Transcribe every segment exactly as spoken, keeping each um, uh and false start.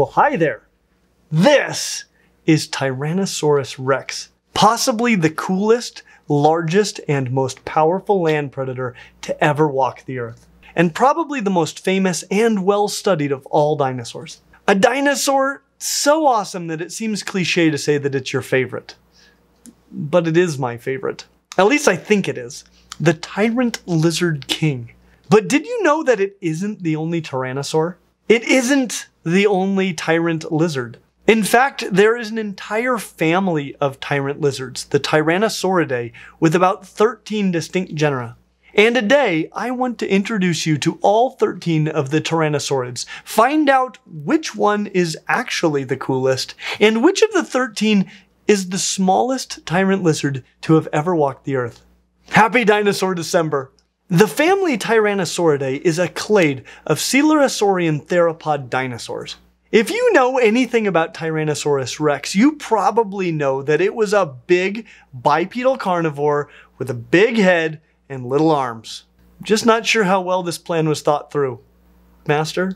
Well, hi there. This is Tyrannosaurus rex, possibly the coolest, largest, and most powerful land predator to ever walk the earth, and probably the most famous and well-studied of all dinosaurs. A dinosaur so awesome that it seems cliche to say that it's your favorite. But it is my favorite. At least I think it is. The Tyrant Lizard King. But did you know that it isn't the only tyrannosaur? It isn't the only tyrant lizard. In fact, there is an entire family of tyrant lizards, the Tyrannosauridae, with about thirteen distinct genera. And today, I want to introduce you to all thirteen of the Tyrannosaurids, find out which one is actually the coolest, and which of the thirteen is the smallest tyrant lizard to have ever walked the earth. Happy Dinosaur December! The family Tyrannosauridae is a clade of coelurosaurian theropod dinosaurs. If you know anything about Tyrannosaurus rex, you probably know that it was a big bipedal carnivore with a big head and little arms. Just not sure how well this plan was thought through, master.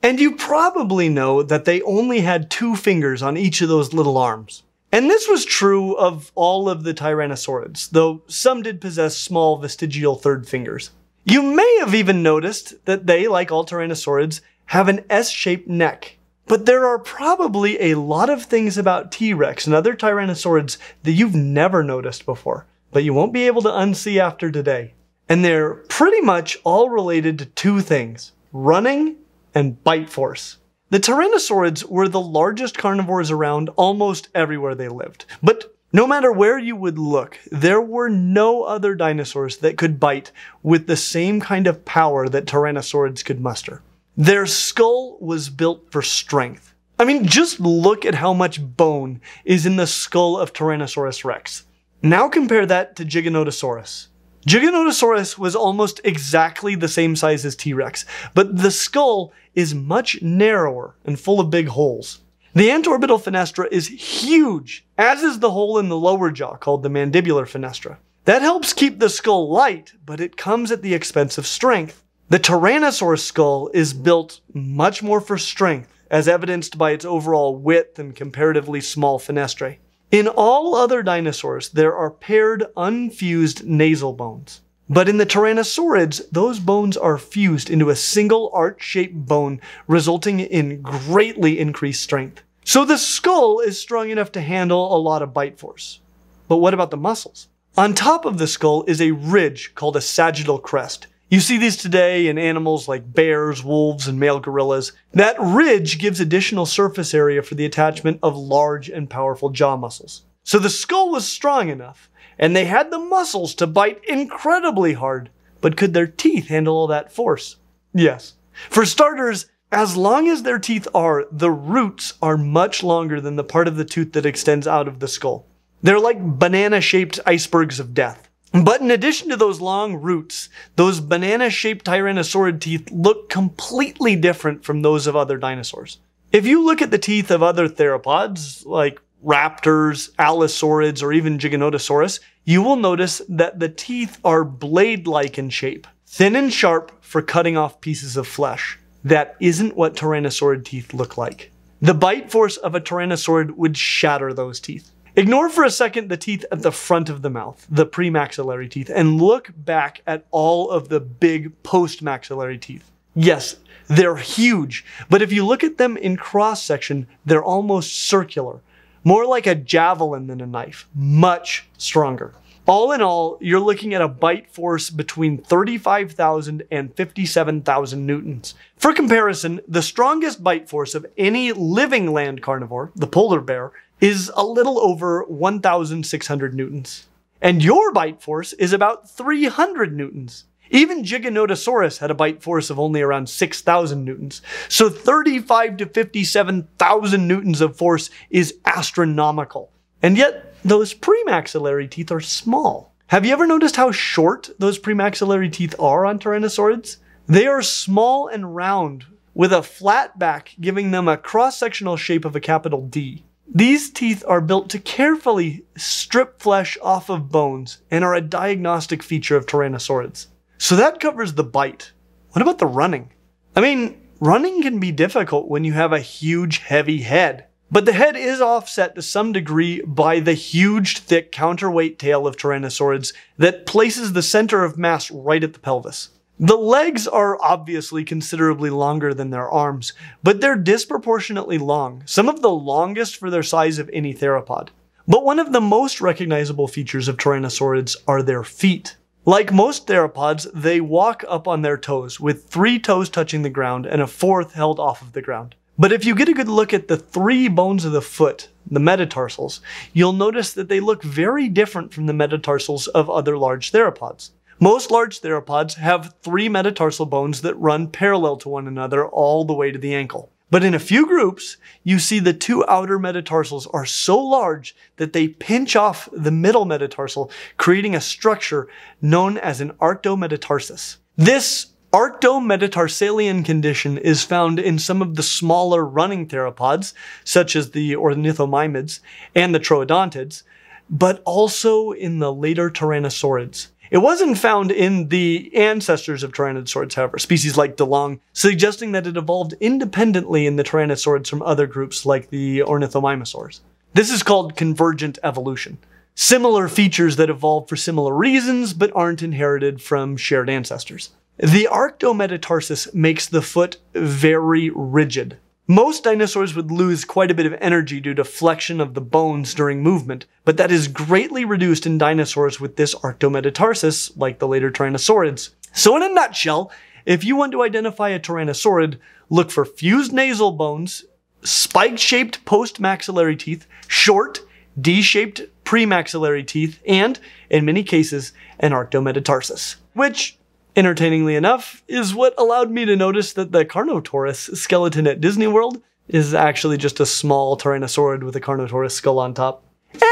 And you probably know that they only had two fingers on each of those little arms. And this was true of all of the Tyrannosaurids, though some did possess small vestigial third fingers. You may have even noticed that they, like all Tyrannosaurids, have an S-shaped neck. But there are probably a lot of things about T-Rex and other Tyrannosaurids that you've never noticed before, but you won't be able to unsee after today. And they're pretty much all related to two things, running and bite force. The Tyrannosaurids were the largest carnivores around almost everywhere they lived. But no matter where you would look, there were no other dinosaurs that could bite with the same kind of power that Tyrannosaurids could muster. Their skull was built for strength. I mean, just look at how much bone is in the skull of Tyrannosaurus rex. Now compare that to Giganotosaurus. Giganotosaurus was almost exactly the same size as T-Rex, but the skull is much narrower and full of big holes. The antorbital fenestra is huge, as is the hole in the lower jaw called the mandibular fenestra. That helps keep the skull light, but it comes at the expense of strength. The Tyrannosaurus skull is built much more for strength, as evidenced by its overall width and comparatively small fenestrae. In all other dinosaurs, there are paired, unfused nasal bones. But in the Tyrannosaurids, those bones are fused into a single arch-shaped bone, resulting in greatly increased strength. So the skull is strong enough to handle a lot of bite force. But what about the muscles? On top of the skull is a ridge called a sagittal crest. You see these today in animals like bears, wolves, and male gorillas. That ridge gives additional surface area for the attachment of large and powerful jaw muscles. So the skull was strong enough, and they had the muscles to bite incredibly hard. But could their teeth handle all that force? Yes. For starters, as long as their teeth are, the roots are much longer than the part of the tooth that extends out of the skull. They're like banana-shaped icebergs of death. But in addition to those long roots, those banana-shaped tyrannosaurid teeth look completely different from those of other dinosaurs. If you look at the teeth of other theropods, like raptors, allosaurids, or even Giganotosaurus, you will notice that the teeth are blade-like in shape, thin and sharp for cutting off pieces of flesh. That isn't what tyrannosaurid teeth look like. The bite force of a tyrannosaurid would shatter those teeth. Ignore for a second the teeth at the front of the mouth, the premaxillary teeth, and look back at all of the big post-maxillary teeth. Yes, they're huge, but if you look at them in cross-section, they're almost circular, more like a javelin than a knife, much stronger. All in all, you're looking at a bite force between thirty-five thousand and fifty-seven thousand newtons. For comparison, the strongest bite force of any living land carnivore, the polar bear, is a little over one thousand six hundred newtons. And your bite force is about three hundred newtons. Even Giganotosaurus had a bite force of only around six thousand newtons. So thirty-five to fifty-seven thousand newtons of force is astronomical. And yet, those premaxillary teeth are small. Have you ever noticed how short those premaxillary teeth are on tyrannosaurids? They are small and round, with a flat back giving them a cross-sectional shape of a capital D. These teeth are built to carefully strip flesh off of bones and are a diagnostic feature of tyrannosaurids. So that covers the bite. What about the running? I mean, Running can be difficult when you have a huge, heavy head. But the head is offset to some degree by the huge, thick counterweight tail of tyrannosaurids that places the center of mass right at the pelvis. The legs are obviously considerably longer than their arms, but they're disproportionately long, some of the longest for their size of any theropod. But one of the most recognizable features of tyrannosaurids are their feet. Like most theropods, they walk up on their toes, with three toes touching the ground and a fourth held off of the ground. But if you get a good look at the three bones of the foot, the metatarsals, you'll notice that they look very different from the metatarsals of other large theropods. Most large theropods have three metatarsal bones that run parallel to one another all the way to the ankle. But in a few groups, you see the two outer metatarsals are so large that they pinch off the middle metatarsal, creating a structure known as an arctometatarsus. This Arctometatarsalian condition is found in some of the smaller running theropods, such as the ornithomimids and the troodontids, but also in the later tyrannosaurids. It wasn't found in the ancestors of tyrannosaurids, however, species like Dilong, suggesting that it evolved independently in the tyrannosaurids from other groups like the ornithomimosaurs. This is called convergent evolution. Similar features that evolve for similar reasons, but aren't inherited from shared ancestors. The arctometatarsus makes the foot very rigid. Most dinosaurs would lose quite a bit of energy due to flexion of the bones during movement, but that is greatly reduced in dinosaurs with this arctometatarsus, like the later tyrannosaurids. So in a nutshell, if you want to identify a tyrannosaurid, look for fused nasal bones, spike-shaped post-maxillary teeth, short, D-shaped premaxillary teeth, and, in many cases, an arctometatarsus, which, entertainingly enough, is what allowed me to notice that the Carnotaurus skeleton at Disney World is actually just a small Tyrannosaurid with a Carnotaurus skull on top.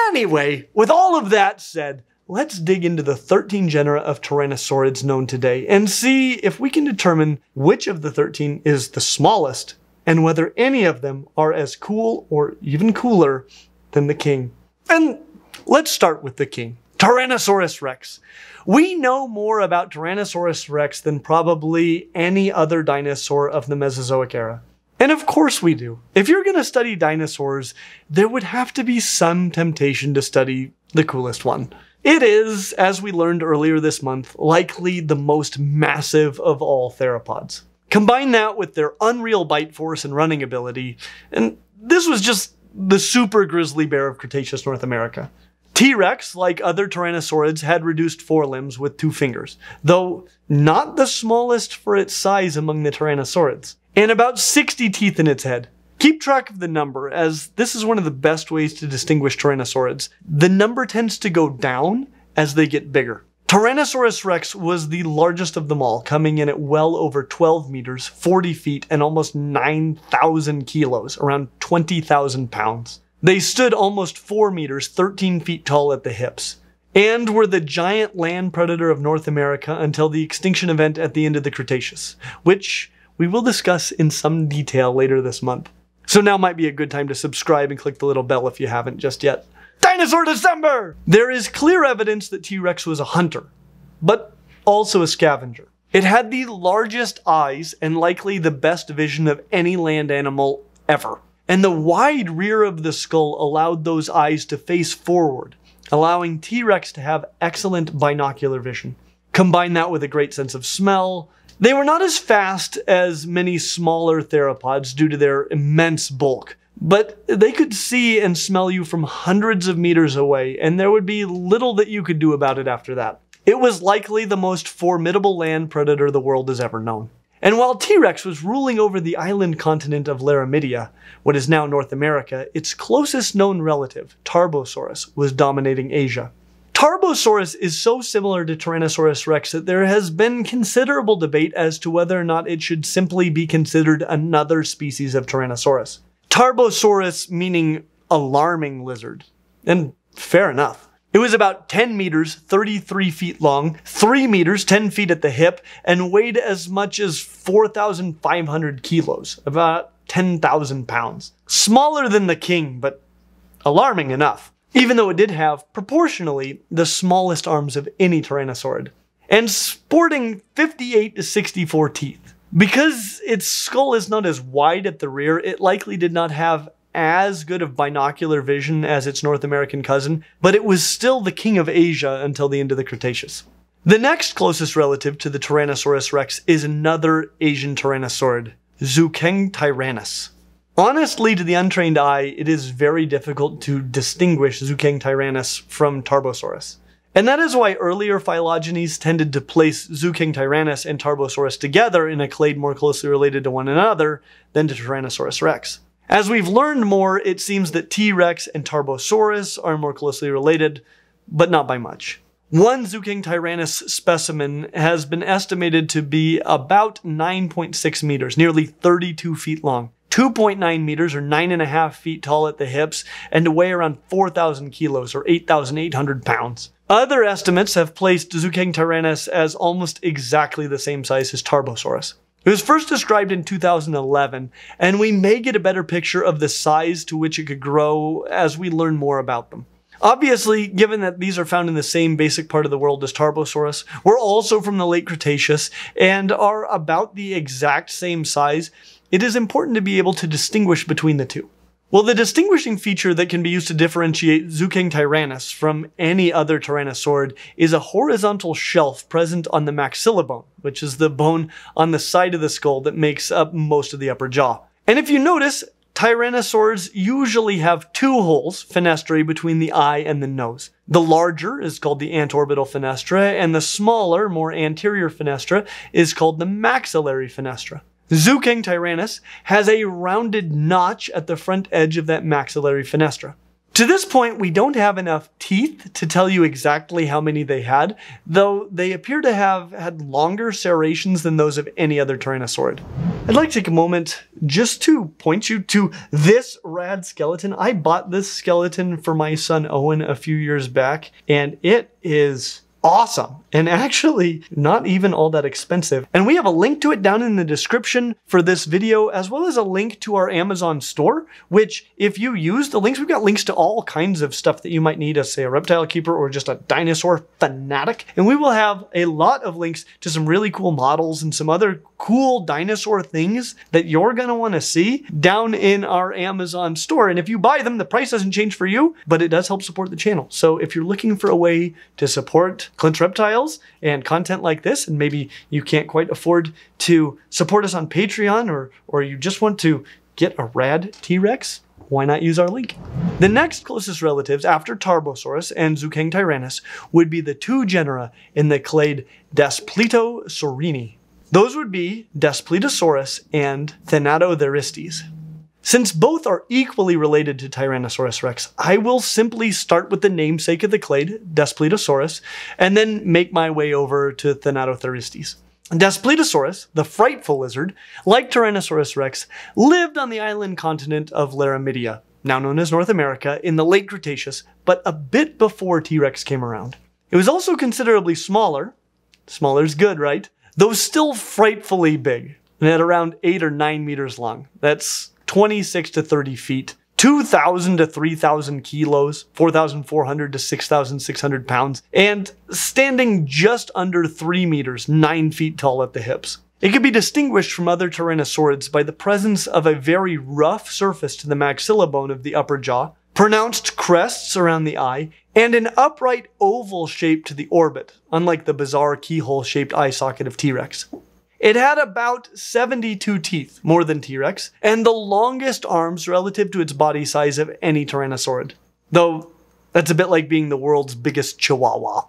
Anyway, with all of that said, let's dig into the thirteen genera of Tyrannosaurids known today and see if we can determine which of the thirteen is the smallest and whether any of them are as cool or even cooler than the king. And let's start with the king. Tyrannosaurus rex. We know more about Tyrannosaurus rex than probably any other dinosaur of the Mesozoic era. And of course we do. If you're going to study dinosaurs, there would have to be some temptation to study the coolest one. It is, as we learned earlier this month, likely the most massive of all theropods. Combine that with their unreal bite force and running ability, and this was just the super grizzly bear of Cretaceous North America. T-Rex, like other tyrannosaurids, had reduced forelimbs with two fingers, though not the smallest for its size among the tyrannosaurids, and about sixty teeth in its head. Keep track of the number, as this is one of the best ways to distinguish tyrannosaurids. The number tends to go down as they get bigger. Tyrannosaurus rex was the largest of them all, coming in at well over twelve meters, forty feet, and almost nine thousand kilos, around twenty thousand pounds. They stood almost four meters, thirteen feet tall at the hips, and were the giant land predator of North America until the extinction event at the end of the Cretaceous, which we will discuss in some detail later this month. So now might be a good time to subscribe and click the little bell if you haven't just yet. Dinosaur December! There is clear evidence that T-Rex was a hunter, but also a scavenger. It had the largest eyes and likely the best vision of any land animal ever. And the wide rear of the skull allowed those eyes to face forward, allowing T-Rex to have excellent binocular vision. Combine that with a great sense of smell. They were not as fast as many smaller theropods due to their immense bulk, but they could see and smell you from hundreds of meters away, and there would be little that you could do about it after that. It was likely the most formidable land predator the world has ever known. And while T-Rex was ruling over the island continent of Laramidia, what is now North America, its closest known relative, Tarbosaurus, was dominating Asia. Tarbosaurus is so similar to Tyrannosaurus rex that there has been considerable debate as to whether or not it should simply be considered another species of Tyrannosaurus. Tarbosaurus meaning alarming lizard. And fair enough. It was about ten meters, thirty-three feet long, three meters, ten feet at the hip, and weighed as much as four thousand five hundred kilos, about ten thousand pounds. Smaller than the king, but alarming enough, even though it did have, proportionally, the smallest arms of any tyrannosaurid, and sporting fifty-eight to sixty-four teeth. Because its skull is not as wide at the rear, it likely did not have as good of binocular vision as its North American cousin, but it was still the king of Asia until the end of the Cretaceous. The next closest relative to the Tyrannosaurus rex is another Asian Tyrannosaurid, Zhuchengtyrannus. Honestly, to the untrained eye, it is very difficult to distinguish Zhuchengtyrannus from Tarbosaurus. And that is why earlier phylogenies tended to place Zhuchengtyrannus and Tarbosaurus together in a clade more closely related to one another than to Tyrannosaurus rex. As we've learned more, it seems that T-Rex and Tarbosaurus are more closely related, but not by much. One Zhuchengtyrannus specimen has been estimated to be about nine point six meters, nearly thirty-two feet long, two point nine meters or nine and a half feet tall at the hips, and to weigh around four thousand kilos or eight thousand eight hundred pounds. Other estimates have placed Zhuchengtyrannus as almost exactly the same size as Tarbosaurus. It was first described in two thousand eleven, and we may get a better picture of the size to which it could grow as we learn more about them. Obviously, given that these are found in the same basic part of the world as Tarbosaurus, we're also from the late Cretaceous and are about the exact same size, it is important to be able to distinguish between the two. Well, the distinguishing feature that can be used to differentiate Zhuchengtyrannus from any other Tyrannosaurid is a horizontal shelf present on the maxilla bone, which is the bone on the side of the skull that makes up most of the upper jaw. And if you notice, Tyrannosaurs usually have two holes, fenestrae, between the eye and the nose. The larger is called the antorbital fenestra, and the smaller, more anterior fenestra is called the maxillary fenestra. Zhuchengtyrannus has a rounded notch at the front edge of that maxillary fenestra. To this point, we don't have enough teeth to tell you exactly how many they had, though they appear to have had longer serrations than those of any other Tyrannosaurid. I'd like to take a moment just to point you to this rad skeleton. I bought this skeleton for my son Owen a few years back, and it is awesome and actually not even all that expensive. And we have a link to it down in the description for this video, as well as a link to our Amazon store, which if you use the links, we've got links to all kinds of stuff that you might need as, say, a reptile keeper or just a dinosaur fanatic. And we will have a lot of links to some really cool models and some other cool dinosaur things that you're going to want to see down in our Amazon store. And if you buy them, the price doesn't change for you, but it does help support the channel. So if you're looking for a way to support Clint's Reptiles and content like this, and maybe you can't quite afford to support us on Patreon, or, or you just want to get a rad T-Rex, why not use our link? The next closest relatives after Tarbosaurus and Zhuchengtyrannus would be the two genera in the clade Daspletosaurini. Those would be Daspletosaurus and Thanatotheristes. Since both are equally related to Tyrannosaurus rex, I will simply start with the namesake of the clade, Daspletosaurus, and then make my way over to Thanatotheristes. Daspletosaurus, the frightful lizard, like Tyrannosaurus rex, lived on the island continent of Laramidia, now known as North America, in the late Cretaceous, but a bit before T-Rex came around. It was also considerably smaller, smaller's good, right? Though still frightfully big, and at around eight or nine meters long. That's twenty-six to thirty feet, two thousand to three thousand kilos, four thousand four hundred to six thousand six hundred pounds, and standing just under three meters, nine feet tall at the hips. It could be distinguished from other Tyrannosaurids by the presence of a very rough surface to the maxilla bone of the upper jaw, pronounced crests around the eye, and an upright oval shape to the orbit, unlike the bizarre keyhole-shaped eye socket of T-Rex. It had about seventy-two teeth, more than T-Rex, and the longest arms relative to its body size of any Tyrannosaurid. Though, that's a bit like being the world's biggest chihuahua.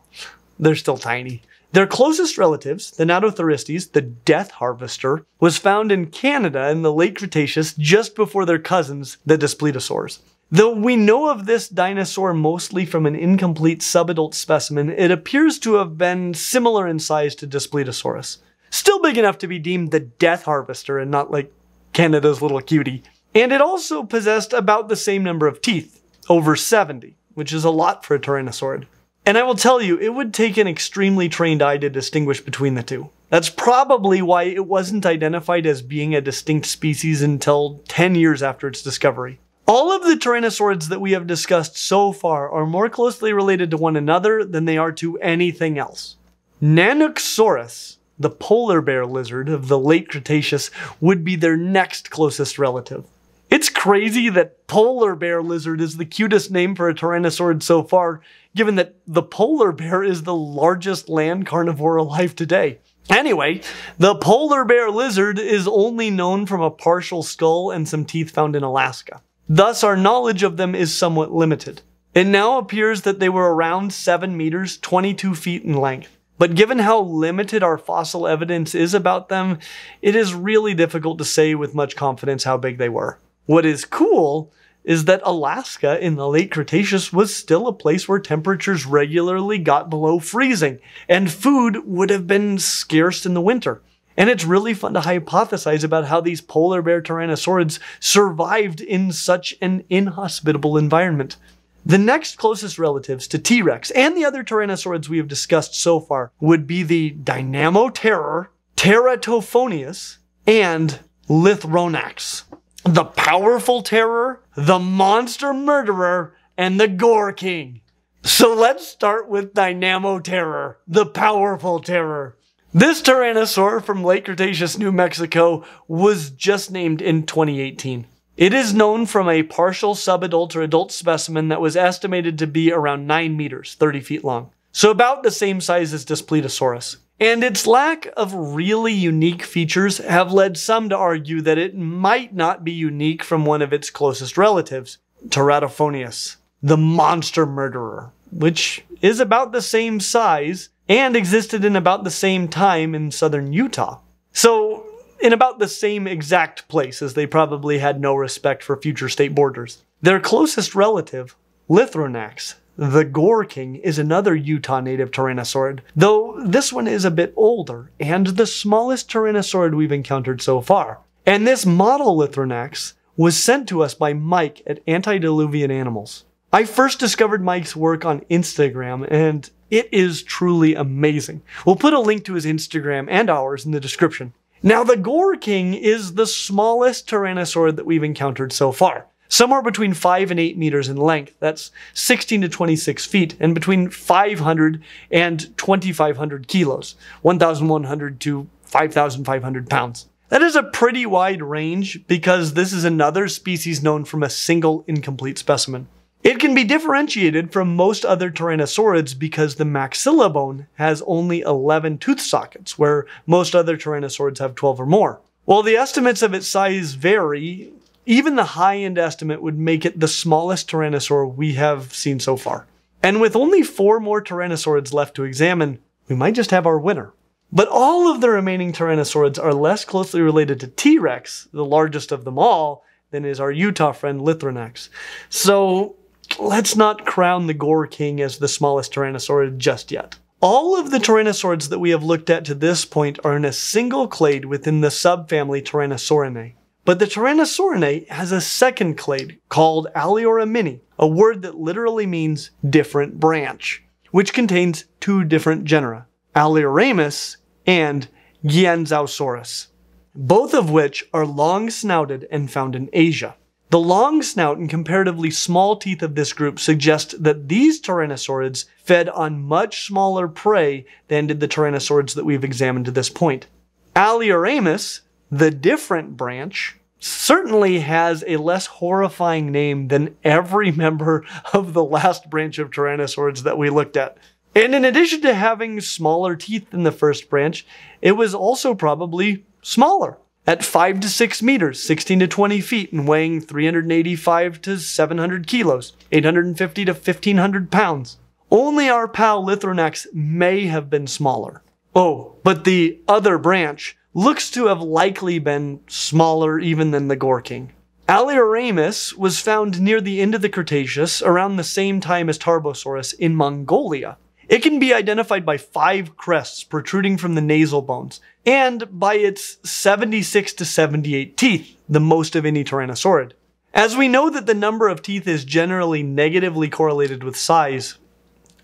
They're still tiny. Their closest relatives, the Thanatotheristes, the death harvester, was found in Canada in the late Cretaceous just before their cousins, the Daspletosaurs. Though we know of this dinosaur mostly from an incomplete subadult specimen, it appears to have been similar in size to Daspletosaurus. Still big enough to be deemed the death harvester and not like Canada's little cutie. And it also possessed about the same number of teeth, over seventy, which is a lot for a Tyrannosaurid. And I will tell you, it would take an extremely trained eye to distinguish between the two. That's probably why it wasn't identified as being a distinct species until ten years after its discovery. All of the Tyrannosaurids that we have discussed so far are more closely related to one another than they are to anything else. Nanosaurus The polar bear lizard of the late Cretaceous would be their next closest relative. It's crazy that polar bear lizard is the cutest name for a tyrannosaurid so far, given that the polar bear is the largest land carnivore alive today. Anyway, the polar bear lizard is only known from a partial skull and some teeth found in Alaska. Thus, our knowledge of them is somewhat limited. It now appears that they were around seven meters, twenty-two feet in length. But given how limited our fossil evidence is about them, it is really difficult to say with much confidence how big they were. What is cool is that Alaska in the late Cretaceous was still a place where temperatures regularly got below freezing, and food would have been scarce in the winter. And it's really fun to hypothesize about how these polar bear tyrannosaurids survived in such an inhospitable environment. The next closest relatives to T-Rex and the other tyrannosaurids we have discussed so far would be the Dynamoterror, Teratophonius, and Lythronax. The powerful terror, the monster murderer, and the gore king. So let's start with Dynamoterror, the powerful terror. This tyrannosaur from late Cretaceous New Mexico was just named in twenty eighteen. It is known from a partial subadult or adult specimen that was estimated to be around nine meters, thirty feet long. So about the same size as Daspletosaurus. And its lack of really unique features have led some to argue that it might not be unique from one of its closest relatives, Teratophonius, the monster murderer, which is about the same size and existed in about the same time in southern Utah. So, in about the same exact place, as they probably had no respect for future state borders. Their closest relative, Lythronax, the Gore King, is another Utah native tyrannosaurid, though this one is a bit older and the smallest tyrannosaurid we've encountered so far. And this model Lythronax was sent to us by Mike at Antediluvian Animals. I first discovered Mike's work on Instagram, and it is truly amazing. We'll put a link to his Instagram and ours in the description. Now, the Gore King is the smallest tyrannosaurid that we've encountered so far. Somewhere between five and eight meters in length, that's sixteen to twenty-six feet, and between five hundred and twenty-five hundred kilos, one thousand one hundred to five thousand five hundred pounds. That is a pretty wide range because this is another species known from a single incomplete specimen. It can be differentiated from most other tyrannosaurids because the maxilla bone has only eleven tooth sockets, where most other tyrannosaurids have twelve or more. While the estimates of its size vary, even the high-end estimate would make it the smallest tyrannosaur we have seen so far. And with only four more tyrannosaurids left to examine, we might just have our winner. But all of the remaining tyrannosaurids are less closely related to T-Rex, the largest of them all, than is our Utah friend Lythronax. So, let's not crown the Gore King as the smallest tyrannosaurid just yet. All of the tyrannosaurids that we have looked at to this point are in a single clade within the subfamily Tyrannosaurinae. But the Tyrannosaurinae has a second clade called Alioramus, a word that literally means different branch, which contains two different genera, Alioramus and Qianzhousaurus, both of which are long-snouted and found in Asia. The long snout and comparatively small teeth of this group suggest that these tyrannosaurids fed on much smaller prey than did the tyrannosaurids that we've examined to this point. Alioramus, the different branch, certainly has a less horrifying name than every member of the last branch of tyrannosaurids that we looked at. And in addition to having smaller teeth than the first branch, it was also probably smaller. At five to six meters, sixteen to twenty feet, and weighing three hundred eighty-five to seven hundred kilos, eight hundred fifty to fifteen hundred pounds. Only our pal Lythronax may have been smaller. Oh, but the other branch looks to have likely been smaller even than the Gore King. Alioramus was found near the end of the Cretaceous, around the same time as Tarbosaurus, in Mongolia. It can be identified by five crests protruding from the nasal bones, and by its seventy-six to seventy-eight teeth, the most of any tyrannosaurid. As we know that the number of teeth is generally negatively correlated with size,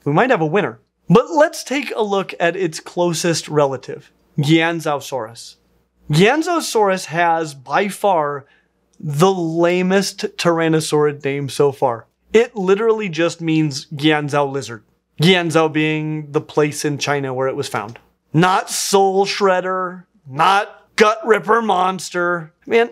we might have a winner. But let's take a look at its closest relative, Qianzhousaurus. Qianzhousaurus has, by far, the lamest tyrannosaurid name so far. It literally just means Qianzhou lizard. Qianzhou being the place in China where it was found. Not soul shredder, not gut ripper monster. Man,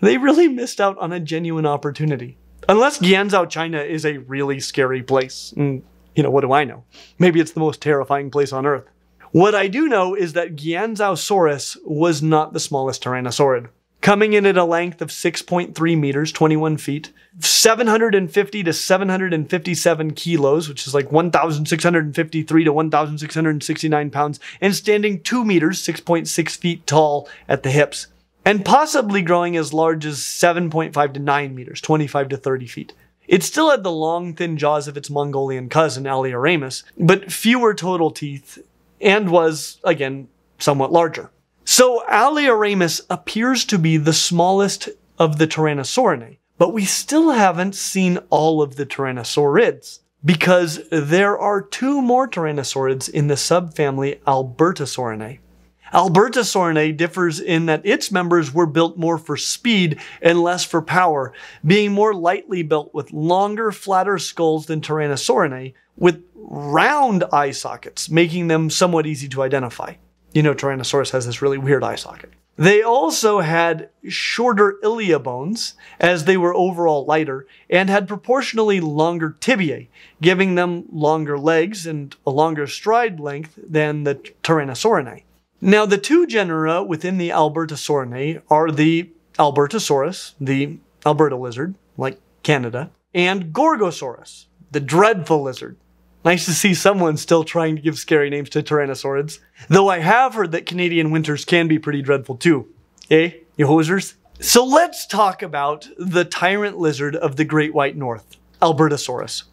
they really missed out on a genuine opportunity. Unless Qianzhou, China is a really scary place. And, you know, what do I know? Maybe it's the most terrifying place on Earth. What I do know is that Qianzhousaurus was not the smallest Tyrannosaurid. Coming in at a length of six point three meters, twenty-one feet, seven hundred fifty to seven hundred fifty-seven kilos, which is like one thousand six hundred fifty-three to one thousand six hundred sixty-nine pounds, and standing two meters, six point six feet tall at the hips, and possibly growing as large as seven point five to nine meters, twenty-five to thirty feet. It still had the long, thin jaws of its Mongolian cousin, Alioramus, but fewer total teeth, and was, again, somewhat larger. So Alioramus appears to be the smallest of the Tyrannosaurinae, but we still haven't seen all of the Tyrannosaurids, because there are two more Tyrannosaurids in the subfamily Albertosaurinae. Albertosaurinae differs in that its members were built more for speed and less for power, being more lightly built with longer, flatter skulls than Tyrannosaurinae, with round eye sockets, making them somewhat easy to identify. You know, Tyrannosaurus has this really weird eye socket. They also had shorter ilia bones, as they were overall lighter, and had proportionally longer tibiae, giving them longer legs and a longer stride length than the Tyrannosaurinae. Now, the two genera within the Albertosaurinae are the Albertosaurus, the Alberta lizard, like Canada, and Gorgosaurus, the dreadful lizard. Nice to see someone still trying to give scary names to Tyrannosaurids. Though I have heard that Canadian winters can be pretty dreadful too. Eh, you hosers? So let's talk about the tyrant lizard of the Great White North, Albertosaurus.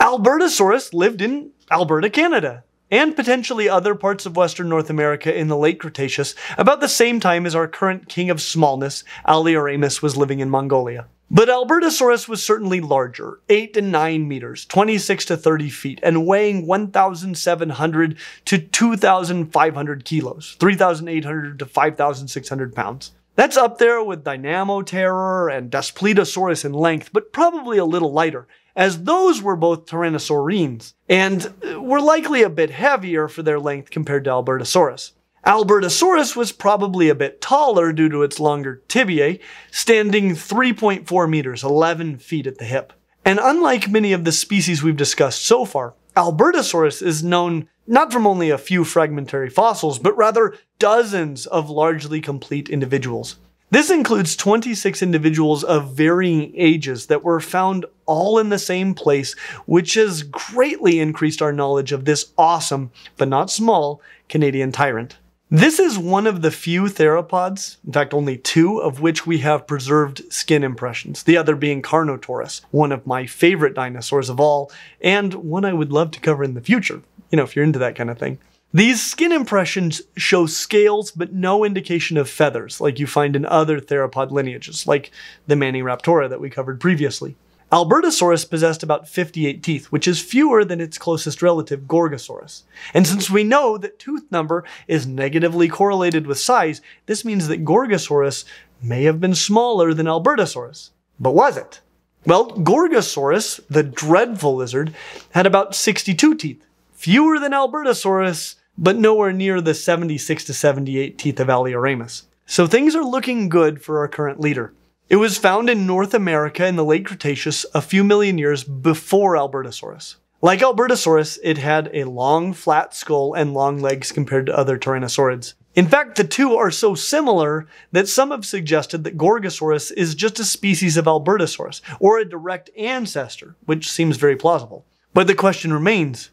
Albertosaurus lived in Alberta, Canada, and potentially other parts of Western North America in the late Cretaceous, about the same time as our current king of smallness, Alioramus, was living in Mongolia. But Albertosaurus was certainly larger, eight to nine meters, twenty-six to thirty feet, and weighing one thousand seven hundred to two thousand five hundred kilos, three thousand eight hundred to five thousand six hundred pounds. That's up there with Dynamoterror and Daspletosaurus in length, but probably a little lighter, as those were both Tyrannosaurines, and were likely a bit heavier for their length compared to Albertosaurus. Albertosaurus was probably a bit taller due to its longer tibiae, standing three point four meters, eleven feet at the hip. And unlike many of the species we've discussed so far, Albertosaurus is known not from only a few fragmentary fossils, but rather dozens of largely complete individuals. This includes twenty-six individuals of varying ages that were found all in the same place, which has greatly increased our knowledge of this awesome, but not small, Canadian tyrant. This is one of the few theropods, in fact only two, of which we have preserved skin impressions, the other being Carnotaurus, one of my favorite dinosaurs of all, and one I would love to cover in the future, you know, if you're into that kind of thing. These skin impressions show scales, but no indication of feathers, like you find in other theropod lineages, like the Maniraptora that we covered previously. Albertosaurus possessed about fifty-eight teeth, which is fewer than its closest relative, Gorgosaurus. And since we know that tooth number is negatively correlated with size, this means that Gorgosaurus may have been smaller than Albertosaurus. But was it? Well, Gorgosaurus, the dreadful lizard, had about sixty-two teeth, fewer than Albertosaurus, but nowhere near the seventy-six to seventy-eight teeth of Alioramus. So things are looking good for our current leader. It was found in North America in the late Cretaceous, a few million years before Albertosaurus. Like Albertosaurus, it had a long, flat skull and long legs compared to other Tyrannosaurids. In fact, the two are so similar that some have suggested that Gorgosaurus is just a species of Albertosaurus, or a direct ancestor, which seems very plausible. But the question remains,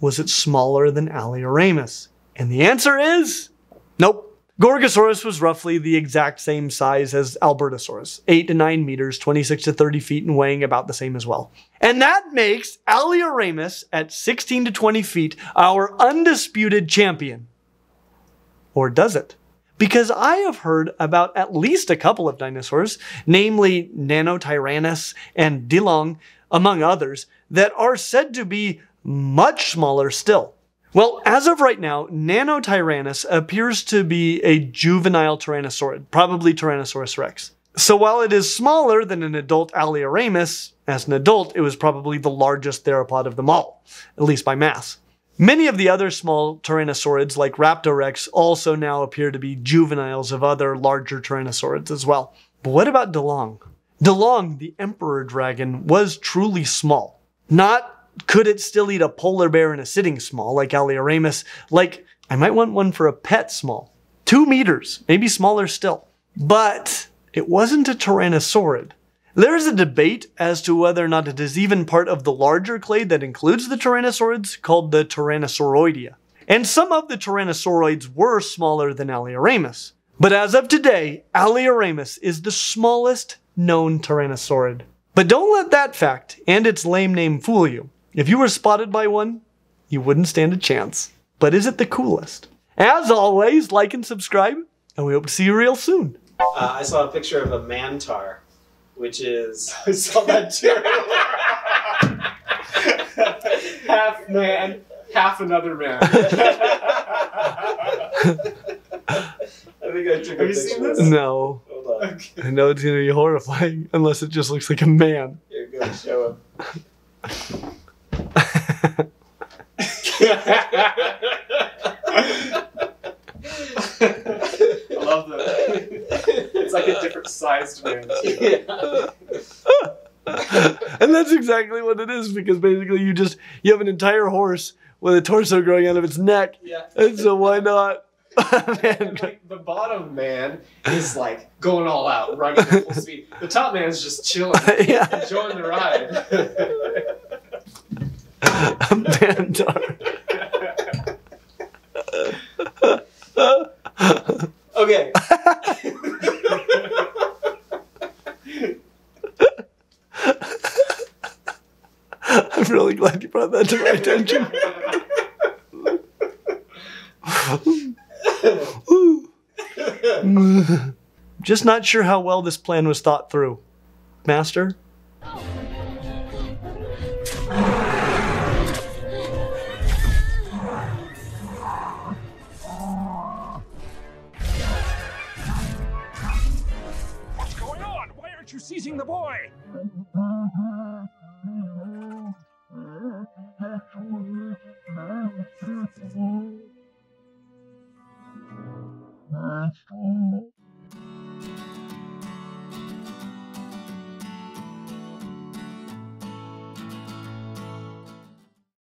was it smaller than Alioramus? And the answer is, nope. Gorgosaurus was roughly the exact same size as Albertosaurus, eight to nine meters, twenty-six to thirty feet, and weighing about the same as well. And that makes Alioramus, at sixteen to twenty feet, our undisputed champion. Or does it? Because I have heard about at least a couple of dinosaurs, namely Nanotyrannus and Dilong, among others, that are said to be much smaller still. Well, as of right now, Nanotyrannus appears to be a juvenile Tyrannosaurid, probably Tyrannosaurus rex. So while it is smaller than an adult Alioramus, as an adult, it was probably the largest theropod of them all, at least by mass. Many of the other small tyrannosaurids, like Raptorex, also now appear to be juveniles of other larger tyrannosaurids as well. But what about Dilong? Dilong, the emperor dragon, was truly small. Not could it still eat a polar bear in a sitting small, like Alioramus, like I might want one for a pet small. Two meters, maybe smaller still. But it wasn't a tyrannosaurid. There is a debate as to whether or not it is even part of the larger clade that includes the tyrannosaurids, called the Tyrannosauroidea. And some of the tyrannosauroids were smaller than Alioramus. But as of today, Alioramus is the smallest known tyrannosaurid. But don't let that fact and its lame name fool you. If you were spotted by one, you wouldn't stand a chance. But is it the coolest? As always, like and subscribe, and we hope to see you real soon. Uh, I saw a picture of a mantar. Which is... I saw that too. Half man, half another man. I think I took a picture. Have you seen this? No. Hold on. Okay. I know it's going to be horrifying, unless it just looks like a man. Here, go show him. I love that. It's like a different sized man. Yeah. And that's exactly what it is, because basically you just you have an entire horse with a torso growing out of its neck. Yeah. And so why not? And like the bottom man is like going all out, running at full speed. The top man is just chilling, yeah. Enjoying the ride. A mantar. Okay. I'm really glad you brought that to my attention. Just not sure how well this plan was thought through, Master. Seizing the boy.